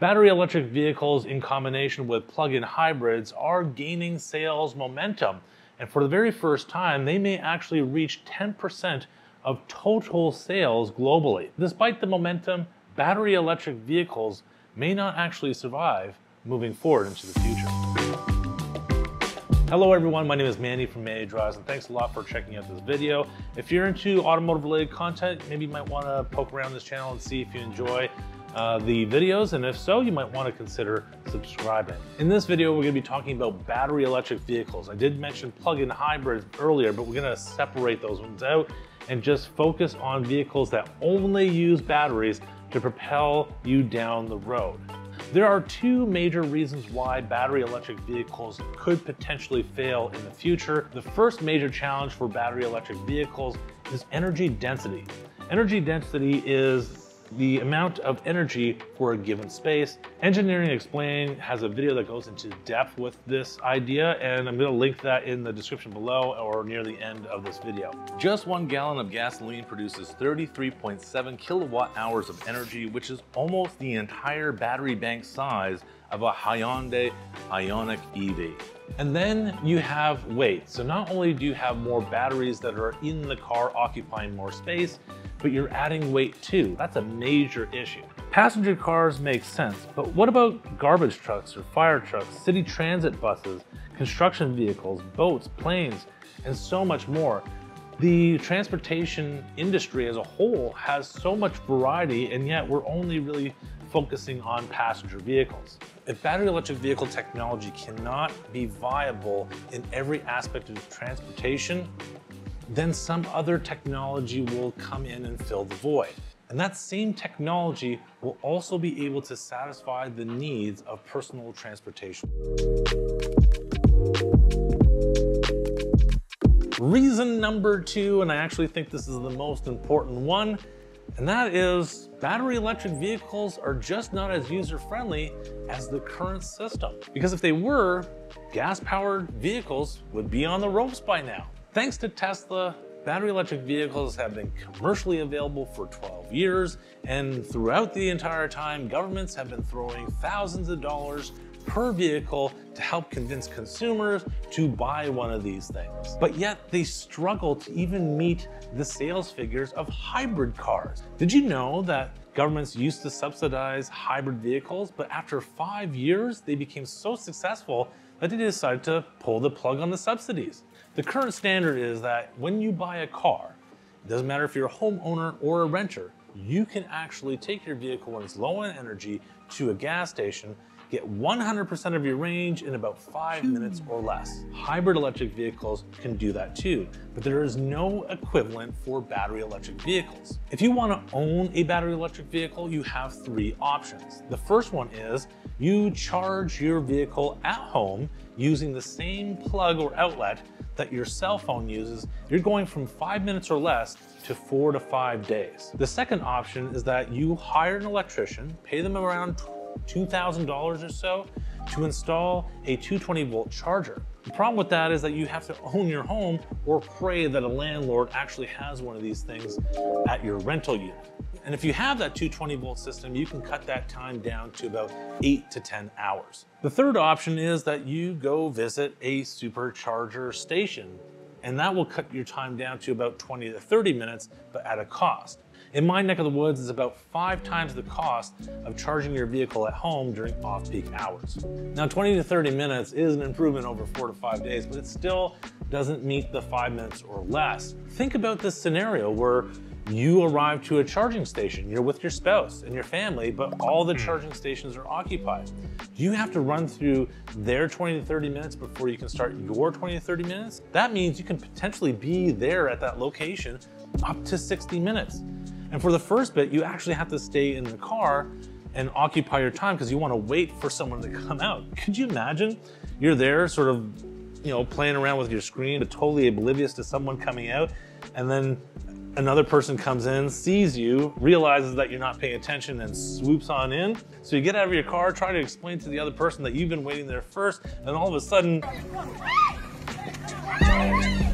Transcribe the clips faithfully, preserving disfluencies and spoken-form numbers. Battery electric vehicles in combination with plug-in hybrids are gaining sales momentum, and for the very first time, they may actually reach ten percent of total sales globally. Despite the momentum, battery electric vehicles may not actually survive moving forward into the future. Hello everyone, my name is Manny from Manny Drives, and thanks a lot for checking out this video. If you're into automotive related content, maybe you might want to poke around this channel and see if you enjoy uh, the videos, and if so, you might want to consider subscribing. In this video, we're going to be talking about battery electric vehicles. I did mention plug-in hybrids earlier, but we're going to separate those ones out and just focus on vehicles that only use batteries to propel you down the road. There are two major reasons why battery electric vehicles could potentially fail in the future. The first major challenge for battery electric vehicles is energy density. Energy density is the amount of energy for a given space. Engineering Explained has a video that goes into depth with this idea, and I'm gonna link that in the description below or near the end of this video. Just one gallon of gasoline produces thirty-three point seven kilowatt hours of energy, which is almost the entire battery bank size of a Hyundai Ioniq E V. And then you have weight. So not only do you have more batteries that are in the car occupying more space, but you're adding weight too. That's a major issue. Passenger cars make sense, but what about garbage trucks or fire trucks, city transit buses, construction vehicles, boats, planes, and so much more? The transportation industry as a whole has so much variety, and yet we're only really focusing on passenger vehicles. If battery electric vehicle technology cannot be viable in every aspect of transportation, then some other technology will come in and fill the void. And that same technology will also be able to satisfy the needs of personal transportation. Reason number two, and I actually think this is the most important one, and that is battery electric vehicles are just not as user-friendly as the current system. Because if they were, gas-powered vehicles would be on the ropes by now. Thanks to Tesla, battery electric vehicles have been commercially available for twelve years, and throughout the entire time, governments have been throwing thousands of dollars per vehicle to help convince consumers to buy one of these things. But yet they struggle to even meet the sales figures of hybrid cars. Did you know that governments used to subsidize hybrid vehicles, but after five years, they became so successful that they decided to pull the plug on the subsidies? The current standard is that when you buy a car, it doesn't matter if you're a homeowner or a renter, you can actually take your vehicle when it's low in energy to a gas station, get one hundred percent of your range in about five minutes or less. Hybrid electric vehicles can do that too, but there is no equivalent for battery electric vehicles. If you want to own a battery electric vehicle, you have three options. The first one is you charge your vehicle at home using the same plug or outlet that your cell phone uses. You're going from five minutes or less to four to five days. The second option is that you hire an electrician, pay them around two thousand dollars or so to install a two hundred twenty volt charger. The problem with that is that you have to own your home or pray that a landlord actually has one of these things at your rental unit. And if you have that two hundred twenty volt system, you can cut that time down to about eight to ten hours. The third option is that you go visit a supercharger station, and that will cut your time down to about twenty to thirty minutes, but at a cost. In my neck of the woods, it's about five times the cost of charging your vehicle at home during off-peak hours. Now, twenty to thirty minutes is an improvement over four to five days, but it still doesn't meet the five minutes or less. Think about this scenario where you arrive to a charging station, you're with your spouse and your family, but all the charging stations are occupied. You have to run through their twenty to thirty minutes before you can start your twenty to thirty minutes. That means you can potentially be there at that location up to sixty minutes. And for the first bit, you actually have to stay in the car and occupy your time because you want to wait for someone to come out. Could you imagine? You're there sort of, you know, playing around with your screen, but totally oblivious to someone coming out. And then another person comes in, sees you, realizes that you're not paying attention and swoops on in. So you get out of your car, try to explain to the other person that you've been waiting there first. And all of a sudden,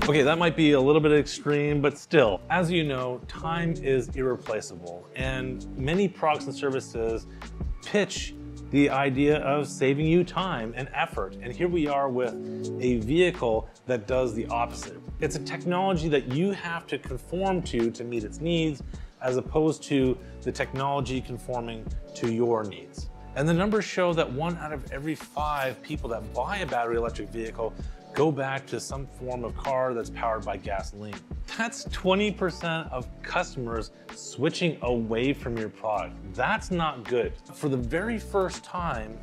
okay, that might be a little bit extreme, but still, as you know, time is irreplaceable, and many products and services pitch the idea of saving you time and effort. And here we are with a vehicle that does the opposite. It's a technology that you have to conform to to meet its needs, as opposed to the technology conforming to your needs. And the numbers show that one out of every five people that buy a battery electric vehicle go back to some form of car that's powered by gasoline. That's twenty percent of customers switching away from your product. That's not good. For the very first time,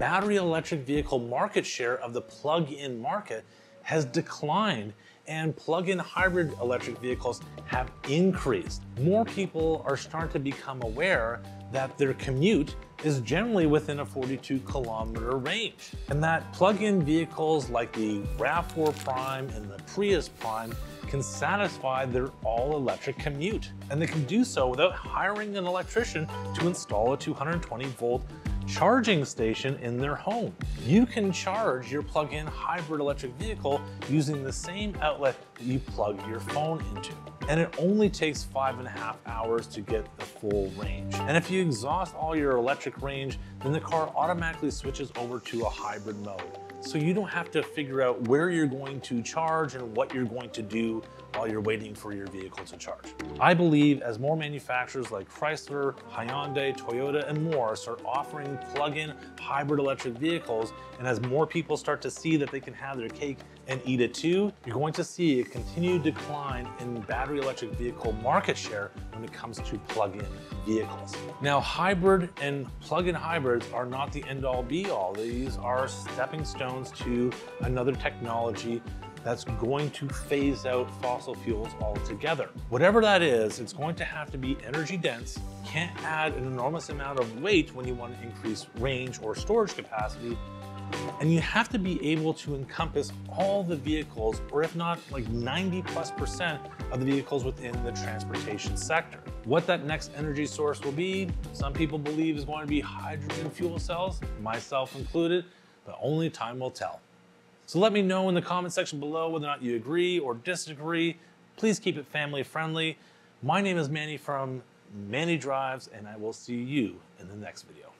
battery electric vehicle market share of the plug-in market has declined, and plug-in hybrid electric vehicles have increased. More people are starting to become aware that their commute is generally within a forty-two kilometer range, and that plug-in vehicles like the RAV four Prime and the Prius Prime can satisfy their all-electric commute. And they can do so without hiring an electrician to install a two hundred twenty volt charging station in their home. You can charge your plug-in hybrid electric vehicle using the same outlet that you plug your phone into. And it only takes five and a half hours to get the full range. And if you exhaust all your electric range, then the car automatically switches over to a hybrid mode. So you don't have to figure out where you're going to charge and what you're going to do while you're waiting for your vehicle to charge. I believe as more manufacturers like Chrysler, Hyundai, Toyota, and more start offering plug-in hybrid electric vehicles, and as more people start to see that they can have their cake and eat it too, you're going to see a continued decline in battery electric vehicle market share when it comes to plug-in vehicles. Now, hybrid and plug-in hybrids are not the end-all be-all. These are stepping stones to another technology that's going to phase out fossil fuels altogether. Whatever that is, it's going to have to be energy dense, can't add an enormous amount of weight when you want to increase range or storage capacity, and you have to be able to encompass all the vehicles, or if not like ninety plus percent of the vehicles within the transportation sector. What that next energy source will be, some people believe is going to be hydrogen fuel cells, myself included, but only time will tell. So let me know in the comment section below whether or not you agree or disagree. Please keep it family friendly. My name is Manny from Manny Drives, and I will see you in the next video.